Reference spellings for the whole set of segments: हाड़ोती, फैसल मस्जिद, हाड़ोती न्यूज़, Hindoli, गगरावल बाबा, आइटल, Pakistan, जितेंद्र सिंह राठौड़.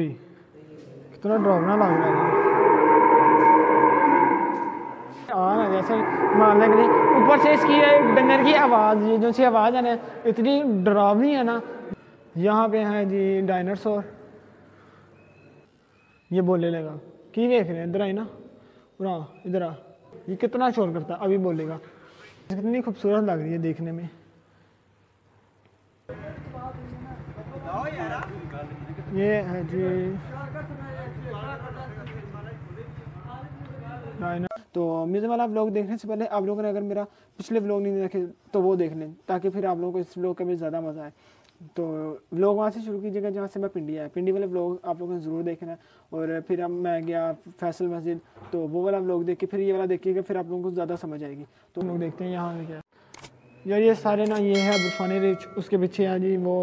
कितना डरावना लग रहा है। आ रहा जैसे मारने के लिए ऊपर से इसकी डंगर की आवाज़, जो सी आवाज़ है ना, इतनी डरावनी है ना। यहाँ पे है जी डायनासोर, ये बोलने लगा कि देख रहे हैं, इधर आई ना, उड़ा इधर आ। ये कितना शोर करता है, अभी बोलेगा। कितनी खूबसूरत लग रही है देखने में। ये है जी। तो मेरे वाला व्लॉग देखने से पहले आप लोगों ने अगर मेरा पिछले व्लॉग नहीं देखे तो वो देख लें, ताकि फिर आप लोगों को इस व्लॉग का भी ज़्यादा मज़ा आए। तो व्लॉग वहाँ से शुरू कीजिएगा जहाँ से मैं पिंडी आया। पिंडी वाला व्लॉग आप लोगों ने ज़रूर देखना है। और फिर अब मैं गया फैसल मस्जिद, तो वो वाला व्लॉग देख के फिर ये वाला देखिएगा, फिर आप लोगों को ज़्यादा समझ आएगी। तो हम लोग देखते हैं यहाँ पे क्या यार। ये सारे ना, ये है बर्फानी रिच, उसके पीछे है जी वो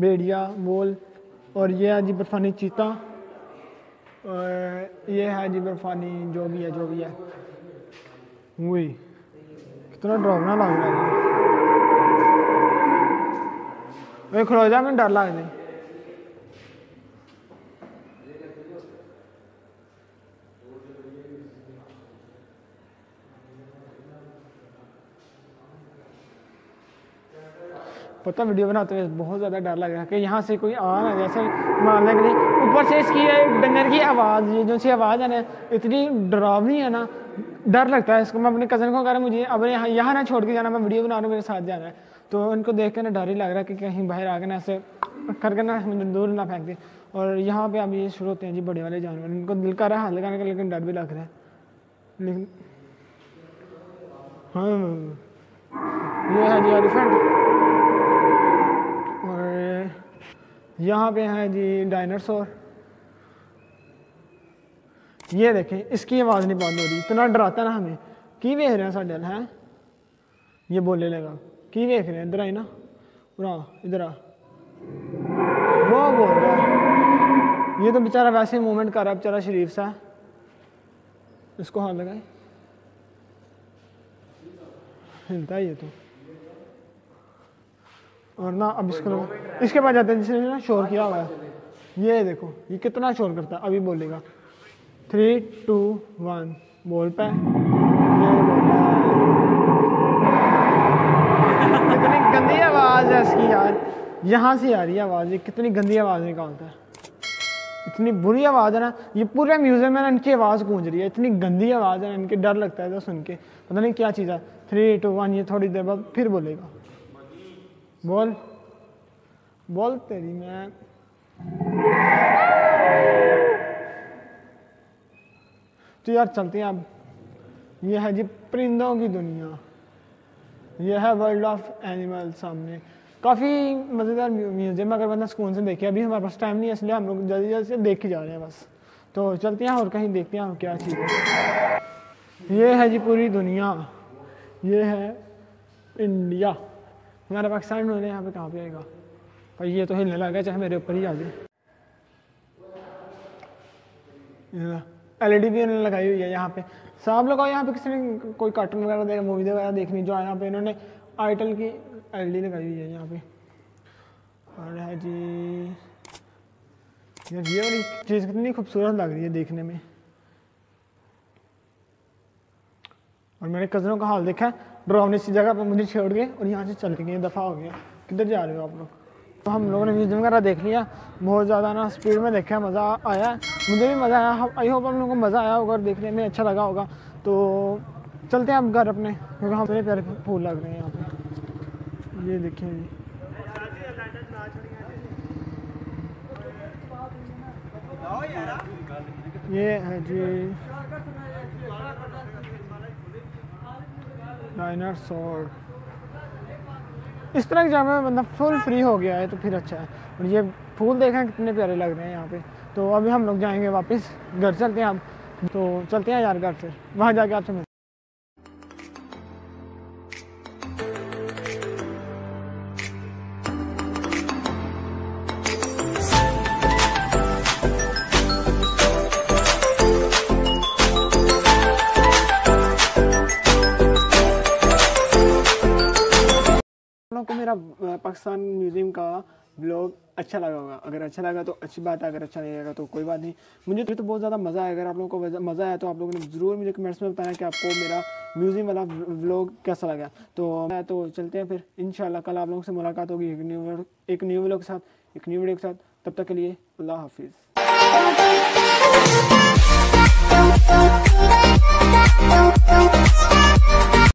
भेड़िया मोल, और ये है जी बर्फानी चीता, और ये है जी बर्फानी जो भी है वही। कितना डरावना लग रहा है। मैं खड़ो जा, मैं डर लग रही। पता वीडियो बनाते हुए बहुत ज़्यादा डर लग रहा है कि यहाँ से कोई आ रहा है, जैसे मारने के लिए ऊपर से इसकी डंगर की आवाज़, जो सी आवाज़ है ना, इतनी डरावनी है ना, डर लगता है इसको। मैं अपने कज़न को कह रहा हूँ मुझे अब यहाँ ना छोड़ के जाना, मैं वीडियो बना रहा हूँ, मेरे साथ जाना है। तो उनको देख कर ना डर ही लग रहा है कि कहीं बाहर आकर ना ऐसे करके ना दूर ना फेंक दे। और यहाँ पे अब ये शुरू होते हैं जी बड़े वाले जानवर। उनको दिल कर रहा है हाथ लगाने का, लेकिन डर भी लग रहा है। लेकिन हाँ, ये है जी एलिफेंट, और यहाँ पे है जी डायनासोर। ये देखें, इसकी आवाज़ नहीं बंद हो रही। इतना डराता ना हमें कि देख रहे हैं साढ़े हैं। ये बोलने लगा कि देख रहे हैं, इधर आई ना, उड़ा इधर आ। वो बोल रहा है। ये तो बेचारा वैसे ही मूवमेंट कर रहा है, बेचारा शरीफ सा। इसको हाथ लगाए, हिलता है ये तो। और ना अब इसको इसके पास जाते हैं जिसने ना शोर किया हुआ है। ये देखो, ये कितना शोर करता है। अभी बोलेगा 3, 2, 1 बोल पे। कितनी गंदी आवाज़ है इसकी यार, यहाँ से आ रही है आवाज़। ये कितनी गंदी आवाज़ निकालता है, इतनी बुरी आवाज़ है ना। ये पूरे म्यूजियम में ना इनकी आवाज़ गूंज रही है, इतनी गंदी आवाज़ है। इनके डर लगता है तो सुन के, पता नहीं क्या चीज़ है। 3, 2, 1 ये थोड़ी देर बाद फिर बोलेगा, बोल बोल तेरी मैं। तो यार चलते हैं अब। ये है जी परिंदों की दुनिया, ये है वर्ल्ड ऑफ एनिमल। सामने काफ़ी मज़ेदार म्यूजियम, अगर बंदा सुकून से देखे। अभी हमारे पास टाइम नहीं है, इसलिए हम लोग जल्दी जल्दी से देख के जा रहे हैं बस। तो चलते हैं और कहीं देखते हैं और क्या चीज़ है। ये है जी पूरी दुनिया, ये है इंडिया। हमारा पाकिस्तान में यहाँ पर कहाँ पर आएगा भाई। ये तो हिलने लगा, चाहे मेरे ऊपर ही आ जाए। LED भी इन्होंने लगाई हुई है यहाँ पे। सब लोग यहाँ पे, किसी ने कोई कार्टून वगैरह देखा, मूवी वगैरह देखनी जो यहाँ पे इन्होंने आइटल की LED लगाई हुई है यहाँ पे। और है जी ये वाली चीज़ कितनी खूबसूरत लग रही है देखने में। और मेरे कज़नों का हाल देखा, डरावनी सी जगह पर मुझे छोड़ गए और यहाँ से चल के गए, दफ़ा हो गया। किधर जा रहे हो आप लोग? तो हम लोगों ने म्यूजियम वगैरह देख लिया, बहुत ज़्यादा ना स्पीड में देखा, मज़ा आया। मुझे भी मज़ा आया, आई होप हम लोगों को मज़ा आया होगा और देखने में अच्छा लगा होगा। तो चलते हैं हम घर अपने, क्योंकि हम मेरे प्यारे फूल लग रहे हैं यहाँ पे। ये देखिए जी, ये है जी डायनासोर। इस तरह के जानवर में मतलब फुल फ्री हो गया है तो फिर अच्छा है। और ये फूल देखें कितने प्यारे लग रहे हैं यहाँ पे। तो अभी हम लोग जाएंगे वापस घर, चलते हैं हम। तो चलते हैं यार घर, फिर वहाँ जाके आपसे मिलते हैं। मेरा पाकिस्तान म्यूज़ियम का ब्लॉग अच्छा लगा होगा। अगर अच्छा लगा तो अच्छी बात है, अगर अच्छा नहीं लगा तो कोई बात नहीं। मुझे तो बहुत ज़्यादा मज़ा आया। अगर आप लोगों को मज़ा आया तो आप लोगों ने ज़रूर मुझे कमेंट्स में बताया कि आपको मेरा म्यूजियम वाला व्लॉग कैसा लगा। तो चलते हैं फिर, इंशाल्लाह कल आप लोगों से मुलाकात होगी एक न्यू व्लॉग के साथ, एक न्यू वीडियो के साथ। तब तक के लिए अल्लाह हाफिज़।